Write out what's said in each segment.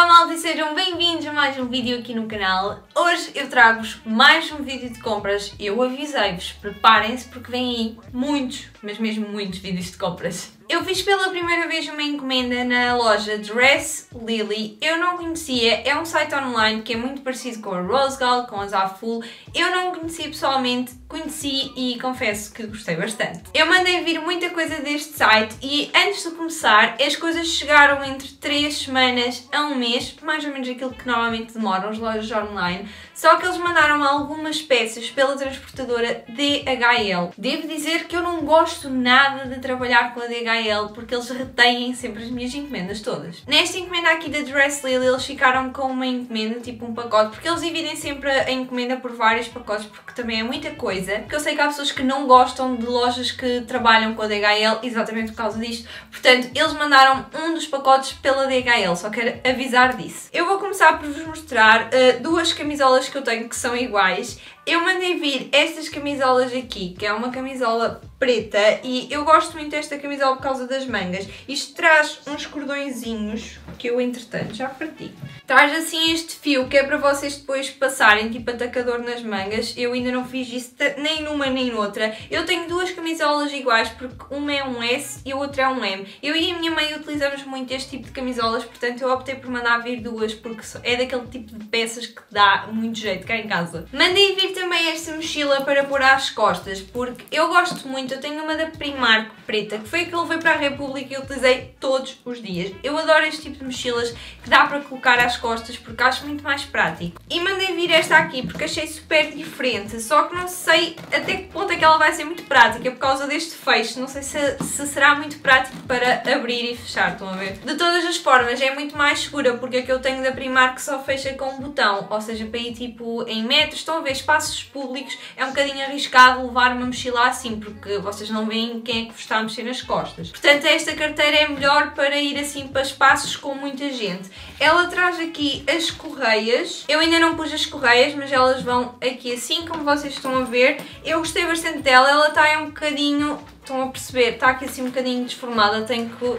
Olá malta e sejam bem-vindos a mais um vídeo aqui no canal. Hoje eu trago-vos mais um vídeo de compras. Eu avisei-vos, preparem-se porque vêm aí muitos, mas mesmo muitos vídeos de compras. Eu fiz pela primeira vez uma encomenda na loja DressLily. Eu não conhecia, é um site online que é muito parecido com a Rosegal, com a Zaful. Eu não conheci pessoalmente, conheci e confesso que gostei bastante. Eu mandei vir muita coisa deste site e antes de começar as coisas chegaram entre 3 semanas a 1 mês, mais ou menos aquilo que normalmente demoram as lojas online. Só que eles mandaram algumas peças pela transportadora DHL. Devo dizer que eu não gosto nada de trabalhar com a DHL porque eles retêm sempre as minhas encomendas todas. Nesta encomenda aqui da DressLily eles ficaram com uma encomenda, tipo um pacote, porque eles dividem sempre a encomenda por vários pacotes porque também é muita coisa. Porque eu sei que há pessoas que não gostam de lojas que trabalham com a DHL exatamente por causa disto. Portanto, eles mandaram um dos pacotes pela DHL, só quero avisar disso. Eu vou começar por vos mostrar duas camisolas que eu tenho que são iguais. Eu mandei vir estas camisolas aqui, que é uma camisola preta e eu gosto muito desta camisola por causa das mangas. Isto traz uns cordõezinhos que eu entretanto já parti. Traz assim este fio que é para vocês depois passarem tipo atacador nas mangas. Eu ainda não fiz isso nem numa nem noutra. Eu tenho duas camisolas iguais porque uma é um S e a outra é um M. Eu e a minha mãe utilizamos muito este tipo de camisolas, portanto eu optei por mandar vir duas porque é daquele tipo de peças que dá muito jeito cá em casa. Mandei vir também esta mochila para pôr às costas porque eu gosto muito, eu tenho uma da Primark preta que foi a que eu levei para a República e eu utilizei todos os dias. Eu adoro este tipo de mochilas que dá para colocar às costas porque acho muito mais prático. E mandei vir esta aqui porque achei super diferente, só que não sei até que ponto é que ela vai ser muito prática por causa deste fecho, não sei se será muito prático para abrir e fechar, estão a ver? De todas as formas é muito mais segura porque a que eu tenho da Primark só fecha com um botão, ou seja, para ir tipo em metros, estão a ver, espaços públicos é um bocadinho arriscado levar uma mochila assim porque vocês não veem quem é que vos está a mexer nas costas. Portanto esta carteira é melhor para ir assim para espaços com muita gente. Ela traz aqui as correias, eu ainda não pus as correias mas elas vão aqui assim como vocês estão a ver. Eu gostei bastante dela, ela está um bocadinho, estão a perceber, está aqui assim um bocadinho desformada, tenho que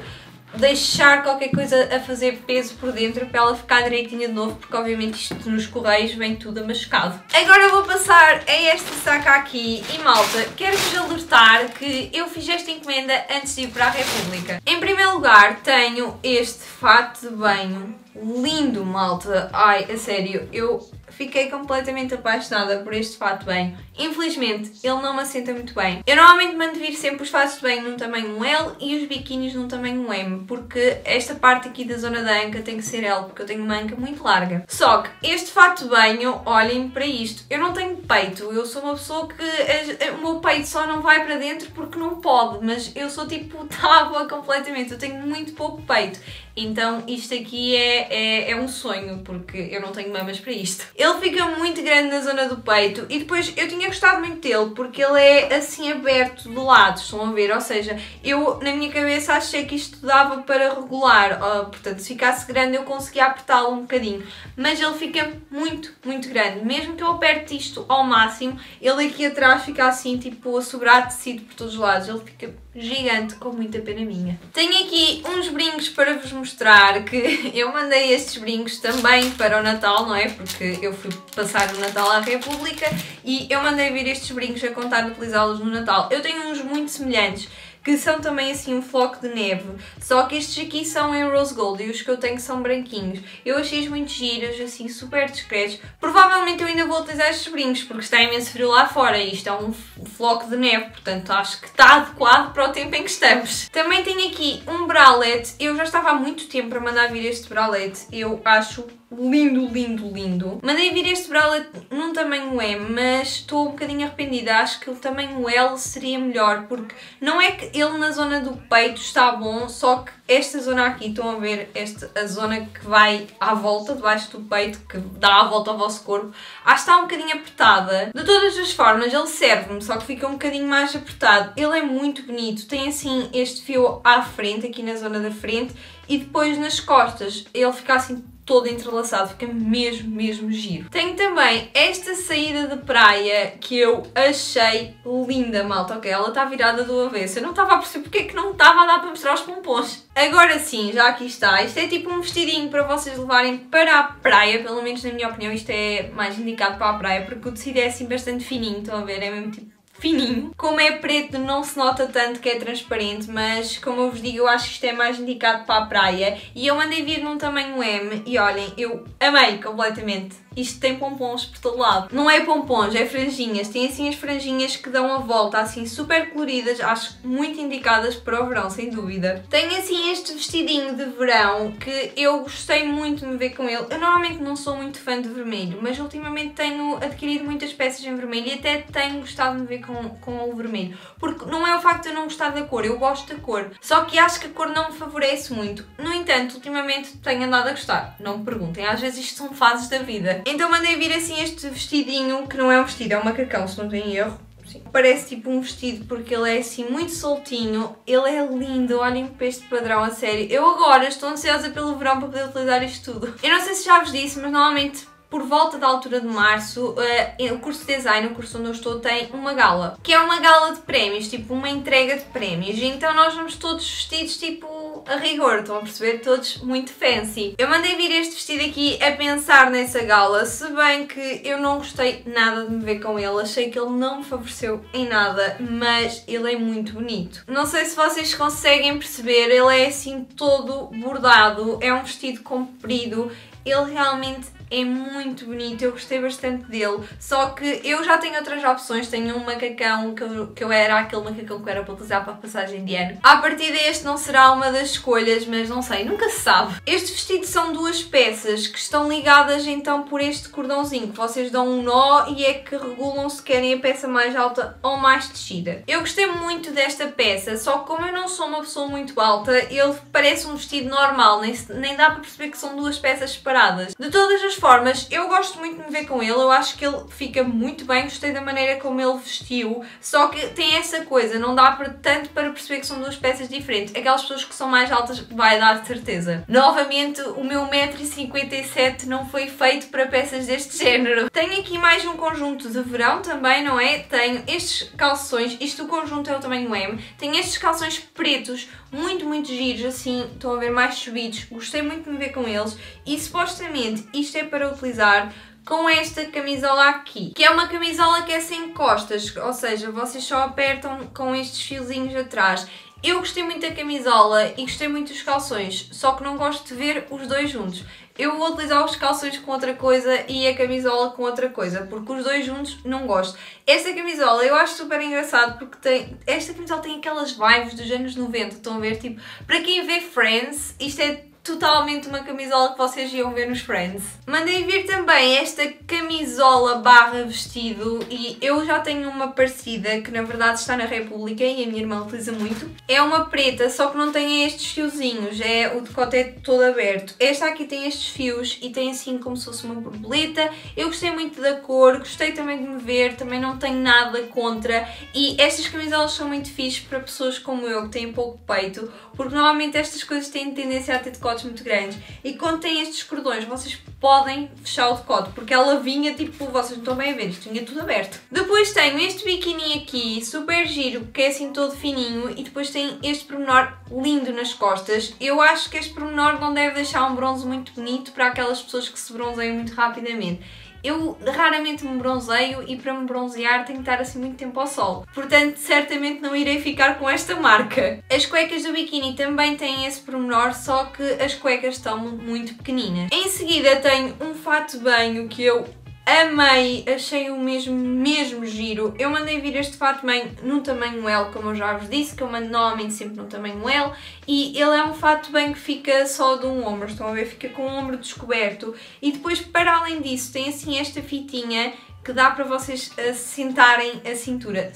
deixar qualquer coisa a fazer peso por dentro para ela ficar direitinha de novo porque obviamente isto nos correios vem tudo amascado. Agora vou passar a esta saca aqui e malta, quero-vos alertar que eu fiz esta encomenda antes de ir para a República. Em primeiro lugar tenho este fato de banho lindo malta, ai a sério, eu fiquei completamente apaixonada por este fato de banho. Infelizmente, ele não me assenta muito bem. Eu normalmente mando vir sempre os fatos de banho num tamanho L e os biquínis num tamanho M, porque esta parte aqui da zona da anca tem que ser L, porque eu tenho uma anca muito larga. Só que este fato de banho, olhem para isto, eu não tenho peito, eu sou uma pessoa que o meu peito só não vai para dentro porque não pode, mas eu sou tipo tábua completamente, eu tenho muito pouco peito. Então isto aqui é um sonho, porque eu não tenho mamas para isto. Ele fica muito grande na zona do peito e depois eu tinha gostado muito dele porque ele é assim aberto de lado, estão a ver? Ou seja, eu na minha cabeça achei que isto dava para regular, portanto se ficasse grande eu conseguia apertá-lo um bocadinho, mas ele fica muito, muito grande. Mesmo que eu aperte isto ao máximo, ele aqui atrás fica assim tipo a sobrar tecido por todos os lados, ele fica gigante, com muita pena minha. Tenho aqui uns brincos para vos mostrar que eu mandei estes brincos também para o Natal, não é? Porque eu fui passar o Natal à República e eu mandei vir estes brincos a contar utilizá-los no Natal. Eu tenho uns muito semelhantes que são também assim um floco de neve, só que estes aqui são em rose gold e os que eu tenho são branquinhos. Eu achei-os muito giros, assim super discretos. Provavelmente eu ainda vou utilizar estes brincos porque está imenso frio lá fora e isto é um floco de neve, portanto acho que está adequado para o tempo em que estamos. Também tenho aqui um bralete, eu já estava há muito tempo para mandar vir este bralete, eu acho lindo, lindo, lindo. Mandei vir este bralete num tamanho M, mas estou um bocadinho arrependida, acho que o tamanho L seria melhor, porque não é que ele na zona do peito está bom, só que esta zona aqui, estão a ver, a zona que vai à volta, debaixo do peito, que dá a volta ao vosso corpo, acho que está um bocadinho apertada. De todas as formas, ele serve-me, só que fica um bocadinho mais apertado. Ele é muito bonito, tem assim este fio à frente, aqui na zona da frente, e depois nas costas, ele fica assim todo entrelaçado, fica mesmo giro. Tenho também esta saída de praia que eu achei linda, malta, ok? Ela está virada do avesso, eu não estava a perceber porque é que não estava a dar para mostrar os pompons. Agora sim, já aqui está, isto é tipo um vestidinho para vocês levarem para a praia, pelo menos na minha opinião isto é mais indicado para a praia, porque o tecido é assim bastante fininho, estão a ver, é mesmo tipo fininho. Como é preto não se nota tanto que é transparente, mas como eu vos digo, eu acho que isto é mais indicado para a praia. E eu mandei vir num tamanho M e olhem, eu amei completamente. Isto tem pompons por todo lado. Não é pompons, é franjinhas. Tem assim as franjinhas que dão a volta, assim super coloridas. Acho muito indicadas para o verão, sem dúvida. Tenho assim este vestidinho de verão que eu gostei muito de me ver com ele. Eu normalmente não sou muito fã de vermelho, mas ultimamente tenho adquirido muitas peças em vermelho e até tenho gostado de me ver com o vermelho, porque não é o facto de eu não gostar da cor, eu gosto da cor, só que acho que a cor não me favorece muito. No entanto, ultimamente tenho andado a gostar, não me perguntem, às vezes isto são fases da vida. Então mandei vir assim este vestidinho, que não é um vestido, é um macacão, se não tenho erro. Sim. Parece tipo um vestido porque ele é assim muito soltinho, ele é lindo, olhem para este padrão, a sério. Eu agora estou ansiosa pelo verão para poder utilizar isto tudo. Eu não sei se já vos disse, mas normalmente por volta da altura de março, o curso de design, o curso onde eu estou, tem uma gala. Que é uma gala de prémios, tipo uma entrega de prémios. Então nós vamos todos vestidos tipo a rigor, estão a perceber? Todos muito fancy. Eu mandei vir este vestido aqui a pensar nessa gala, se bem que eu não gostei nada de me ver com ele. Achei que ele não me favoreceu em nada, mas ele é muito bonito. Não sei se vocês conseguem perceber, ele é assim todo bordado, é um vestido comprido, ele realmente é muito bonito, eu gostei bastante dele, só que eu já tenho outras opções, tenho um macacão que eu era aquele macacão que eu era para utilizar para a passagem de ano. A partir deste não será uma das escolhas, mas não sei, nunca se sabe. Este vestido são duas peças que estão ligadas então por este cordãozinho, que vocês dão um nó e é que regulam se querem a peça mais alta ou mais descida. Eu gostei muito desta peça, só que como eu não sou uma pessoa muito alta, ele parece um vestido normal, nem dá para perceber que são duas peças separadas. De todas as formas, eu gosto muito de me ver com ele, eu acho que ele fica muito bem, gostei da maneira como ele vestiu, só que tem essa coisa, não dá tanto para perceber que são duas peças diferentes, aquelas pessoas que são mais altas vai dar de certeza. Novamente, o meu 1,57 m não foi feito para peças deste género. Tenho aqui mais um conjunto de verão também, não é? Tenho estes calções, isto o conjunto é o tamanho M, tenho estes calções pretos, muito giros, assim, estão a ver, mais subidos, gostei muito de me ver com eles e supostamente isto é para utilizar com esta camisola aqui, que é uma camisola que é sem costas, ou seja, vocês só apertam com estes fiozinhos atrás. Eu gostei muito da camisola e gostei muito dos calções, só que não gosto de ver os dois juntos. Eu vou utilizar os calções com outra coisa e a camisola com outra coisa, porque os dois juntos não gosto. Esta camisola eu acho super engraçado porque esta camisola tem aquelas vibes dos anos 90, estão a ver? Tipo, para quem vê Friends, isto é totalmente uma camisola que vocês iam ver nos Friends. Mandei vir também esta camisola barra vestido e eu já tenho uma parecida que na verdade está na República e a minha irmã utiliza muito. É uma preta, só que não tem estes fiozinhos, é o decoté todo aberto. Esta aqui tem estes fios e tem assim como se fosse uma borboleta. Eu gostei muito da cor, gostei também de me ver, também não tenho nada contra e estas camisolas são muito fixes para pessoas como eu que têm pouco peito, porque normalmente estas coisas têm tendência a ter decote muito grandes e quando tem estes cordões vocês podem fechar o decote porque ela vinha tipo, vocês não estão bem a ver, isto vinha tudo aberto. Depois tenho este biquíni aqui, super giro, que é assim todo fininho e depois tem este pormenor lindo nas costas. Eu acho que este pormenor não deve deixar um bronze muito bonito para aquelas pessoas que se bronzeiam muito rapidamente. Eu raramente me bronzeio e para me bronzear tenho que estar assim muito tempo ao sol, portanto certamente não irei ficar com esta marca. As cuecas do biquíni também têm esse pormenor, só que as cuecas estão muito pequeninas. Em seguida tenho um fato de banho que eu amei, achei-o mesmo giro. Eu mandei vir este fato de banho no tamanho L, como eu já vos disse, que eu mando normalmente sempre no tamanho L, e ele é um fato de banho que fica só de um ombro, estão a ver? Fica com o ombro descoberto. E depois, para além disso, tem assim esta fitinha que dá para vocês cintarem a cintura.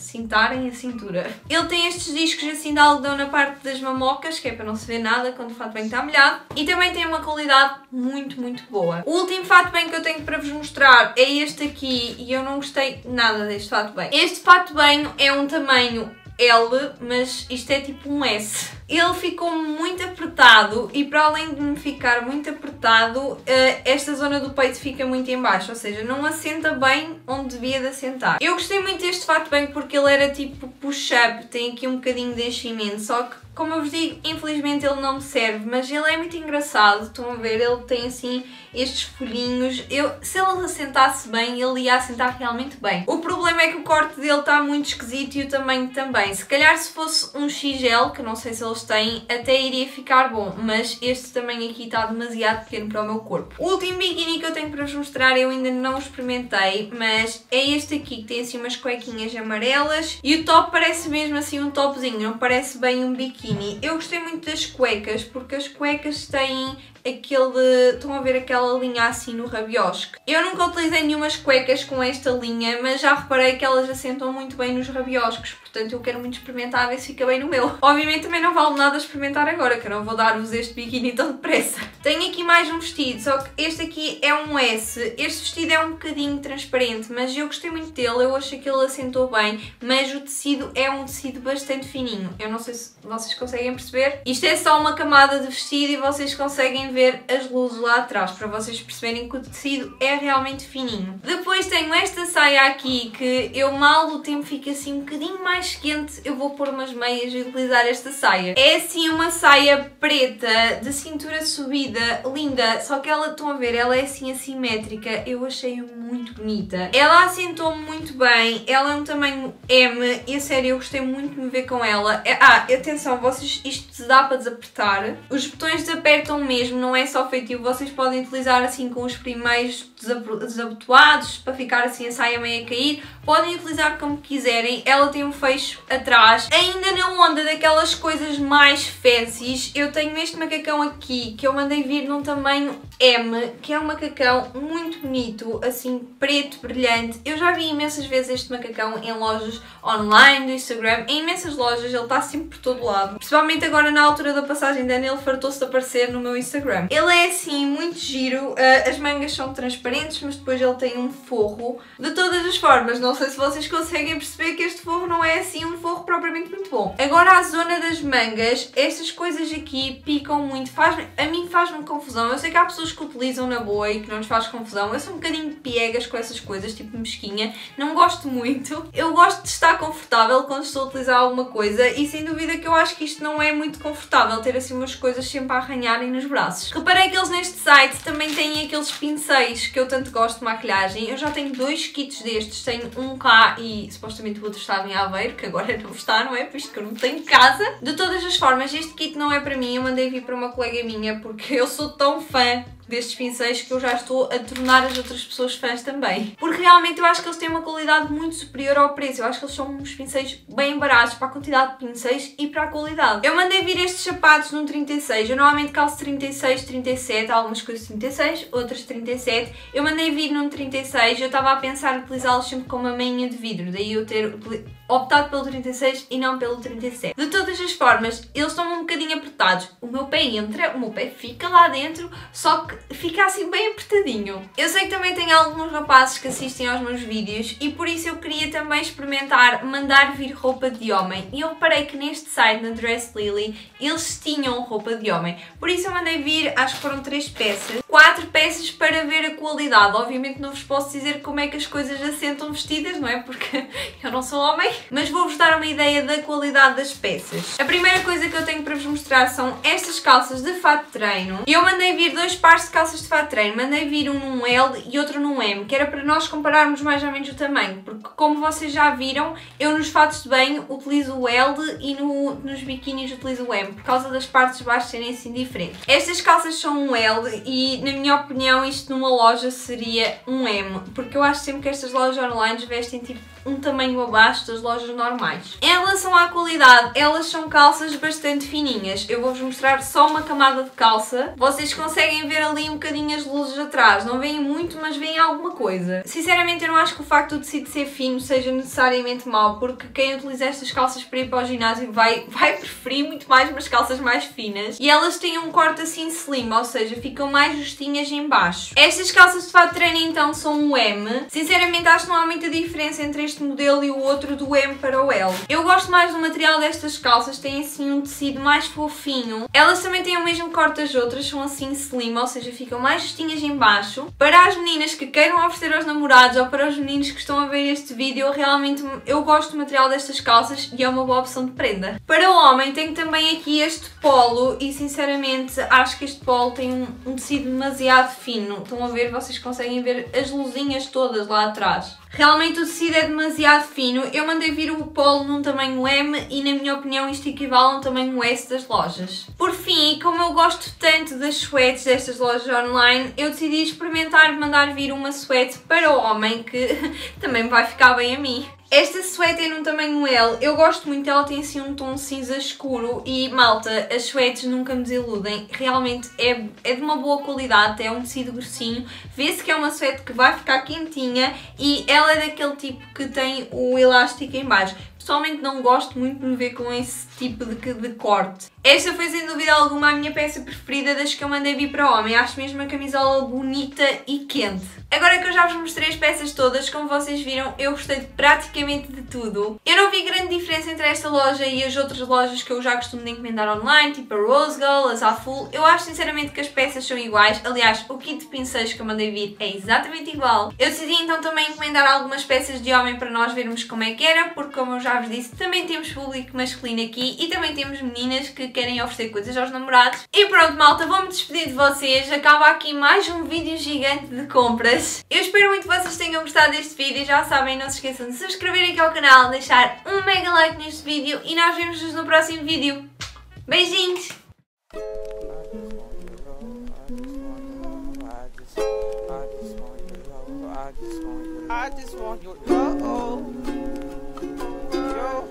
Ele tem estes discos assim de algodão na parte das mamocas, que é para não se ver nada quando o fato bem está molhado. E também tem uma qualidade muito boa. O último fato bem que eu tenho para vos mostrar é este aqui, e eu não gostei nada deste fato bem. Este fato bem é um tamanho L, mas isto é tipo um S. Ele ficou muito apertado e para além de me ficar muito apertado, esta zona do peito fica muito em baixo, ou seja, não assenta bem onde devia de assentar. Eu gostei muito deste fato bem porque ele era tipo push-up, tem aqui um bocadinho de enchimento, só que como eu vos digo, infelizmente ele não me serve, mas ele é muito engraçado, estão a ver, ele tem assim estes folhinhos, se ele assentasse bem, ele ia assentar realmente bem. O problema é que o corte dele está muito esquisito e o tamanho também, se calhar se fosse um XL, que não sei se eles têm, até iria ficar bom, mas este tamanho aqui está demasiado pequeno para o meu corpo. O último biquíni que eu tenho para vos mostrar, eu ainda não o experimentei, mas é este aqui, que tem assim umas cuequinhas amarelas e o top parece mesmo assim um topzinho, não parece bem um biquíni. Eu gostei muito das cuecas, porque as cuecas têm aquele... estão a ver aquela linha assim no rabiosque. Eu nunca utilizei nenhumas cuecas com esta linha, mas já reparei que elas assentam muito bem nos rabiosques, portanto eu quero muito experimentar a ver se fica bem no meu. Obviamente também não vale nada experimentar agora, que eu não vou dar-vos este biquíni tão depressa. Tenho aqui mais um vestido, só que este aqui é um S. Este vestido é um bocadinho transparente, mas eu gostei muito dele, eu achei que ele assentou bem, mas o tecido é um tecido bastante fininho. Eu não sei se vocês conseguem perceber. Isto é só uma camada de vestido e vocês conseguem ver as luzes lá atrás, para vocês perceberem que o tecido é realmente fininho. Depois tenho esta saia aqui, que eu mal o tempo fica assim um bocadinho mais quente, eu vou pôr umas meias e utilizar esta saia. É assim uma saia preta, de cintura subida, linda, só que ela, estão a ver, ela é assim assimétrica, eu achei muito bonita. Ela assentou-me muito bem, ela é um tamanho M, e a sério, eu gostei muito de me ver com ela. Atenção, vocês, isto dá para desapertar, os botões desapertam mesmo, não é só feitiço, vocês podem utilizar assim com os primeiros desabotoados para ficar assim a saia meio a cair, podem utilizar como quiserem, ela tem um fecho atrás. Ainda na onda daquelas coisas mais fancies, eu tenho este macacão aqui que eu mandei vir num tamanho M, que é um macacão muito bonito, assim preto, brilhante. Eu já vi imensas vezes este macacão em lojas online, no Instagram, em imensas lojas, ele está sempre por todo lado, principalmente agora na altura da passagem de ano, ele fartou-se de aparecer no meu Instagram. Ele é assim muito giro, as mangas são transparentes, mas depois ele tem um forro. De todas as formas, não sei se vocês conseguem perceber que este forro não é assim um forro propriamente muito bom. Agora a zona das mangas, estas coisas aqui picam muito, a mim faz-me confusão. Eu sei que há pessoas que utilizam na boa e que não lhes faz confusão, eu sou um bocadinho de piegas com essas coisas, tipo mesquinha, não gosto muito. Eu gosto de estar confortável quando estou a utilizar alguma coisa e sem dúvida que eu acho que isto não é muito confortável, ter assim umas coisas sempre a arranharem nos braços. Reparei que eles neste site também têm aqueles pincéis que eu tanto gosto de maquilhagem. Eu já tenho dois kits destes, tenho um cá e supostamente o outro estava em Aveiro, que agora não está, não é? Por isto que eu não tenho casa. De todas as formas, este kit não é para mim, eu mandei vir para uma colega minha porque eu sou tão fã destes pincéis que eu já estou a tornar as outras pessoas fãs também. Porque realmente eu acho que eles têm uma qualidade muito superior ao preço. Eu acho que eles são uns pincéis bem baratos para a quantidade de pincéis e para a qualidade. Eu mandei vir estes sapatos num 36. Eu normalmente calço 36, 37, algumas coisas 36, outras 37. Eu mandei vir num 36, eu estava a pensar em utilizá-los sempre com uma meinha de vidro. Daí eu ter optado pelo 36 e não pelo 37. De todas as formas, eles estão um bocadinho apertados. O meu pé entra, o meu pé fica lá dentro, só que fica assim bem apertadinho. Eu sei que também tem alguns rapazes que assistem aos meus vídeos e por isso eu queria também experimentar mandar vir roupa de homem e eu reparei que neste site, na DressLily, eles tinham roupa de homem, por isso eu mandei vir, acho que foram 3 peças, 4 peças para ver a qualidade. Obviamente não vos posso dizer como é que as coisas assentam vestidas, não é? Porque eu não sou homem, mas vou-vos dar uma ideia da qualidade das peças. A primeira coisa que eu tenho para vos mostrar são estas calças de fato de treino. Eu mandei vir 2 pares de calças de fato de treino, mandei vir um num L e outro num M, que era para nós compararmos mais ou menos o tamanho, porque como vocês já viram, eu nos fatos de banho utilizo o L e nos biquínis utilizo o M, por causa das partes de baixo serem assim diferentes. Estas calças são um L e, na minha opinião, isto numa loja seria um M, porque eu acho sempre que estas lojas online vestem tipo um tamanho abaixo das lojas normais. Em relação à qualidade, elas são calças bastante fininhas. Eu vou-vos mostrar só uma camada de calça. Vocês conseguem ver ali um bocadinho as luzes atrás. Não veem muito, mas veem alguma coisa. Sinceramente, eu não acho que o facto do tecido ser fino seja necessariamente mau, porque quem utiliza estas calças para ir para o ginásio vai preferir muito mais umas calças mais finas. E elas têm um corte assim slim, ou seja, ficam mais justinhas em baixo. Estas calças de fato de treino, então, são um M. Sinceramente, acho que não há muita diferença entre estes deste modelo e o outro do M para o L. Eu gosto mais do material destas calças, têm assim um tecido mais fofinho. Elas também têm o mesmo corte das outras, são assim slim, ou seja, ficam mais justinhas em baixo. Para as meninas que queiram oferecer aos namorados ou para os meninos que estão a ver este vídeo, realmente eu gosto do material destas calças e é uma boa opção de prenda. Para o homem tenho também aqui este polo e sinceramente acho que este polo tem um tecido demasiado fino. Estão a ver? Vocês conseguem ver as luzinhas todas lá atrás. Realmente o tecido é demasiado fino. Eu mandei vir o polo num tamanho M e na minha opinião isto equivale a um tamanho S das lojas. Por fim, como eu gosto tanto das sweats destas lojas online, eu decidi experimentar mandar vir uma sweat para o homem que também vai ficar bem a mim. Esta suéter num tamanho L, eu gosto muito, ela tem assim um tom cinza escuro e, malta, as suéteres nunca me desiludem, realmente é de uma boa qualidade, é um tecido grossinho, vê-se que é uma suéter que vai ficar quentinha e ela é daquele tipo que tem o elástico em baixo. Pessoalmente não gosto muito de me ver com esse tipo de corte. Esta foi sem dúvida alguma a minha peça preferida das que eu mandei vir para homem. Acho mesmo a camisola bonita e quente. Agora que eu já vos mostrei as peças todas, como vocês viram, eu gostei de praticamente de tudo. Eu não vi grande diferença entre esta loja e as outras lojas que eu já costumo de encomendar online, tipo a Rosegal, a Zaful. Eu acho sinceramente que as peças são iguais. Aliás, o kit de pincéis que eu mandei vir é exatamente igual. Eu decidi então também encomendar algumas peças de homem para nós vermos como é que era, porque como eu já vos disse, também temos público masculino aqui e também temos meninas que querem oferecer coisas aos namorados. E pronto, malta, vou-me despedir de vocês. Acaba aqui mais um vídeo gigante de compras. Eu espero muito que vocês tenham gostado deste vídeo. Já sabem, não se esqueçam de se inscrever aqui ao canal, deixar um mega like neste vídeo e nós vemos-nos no próximo vídeo. Beijinhos! I just want your love.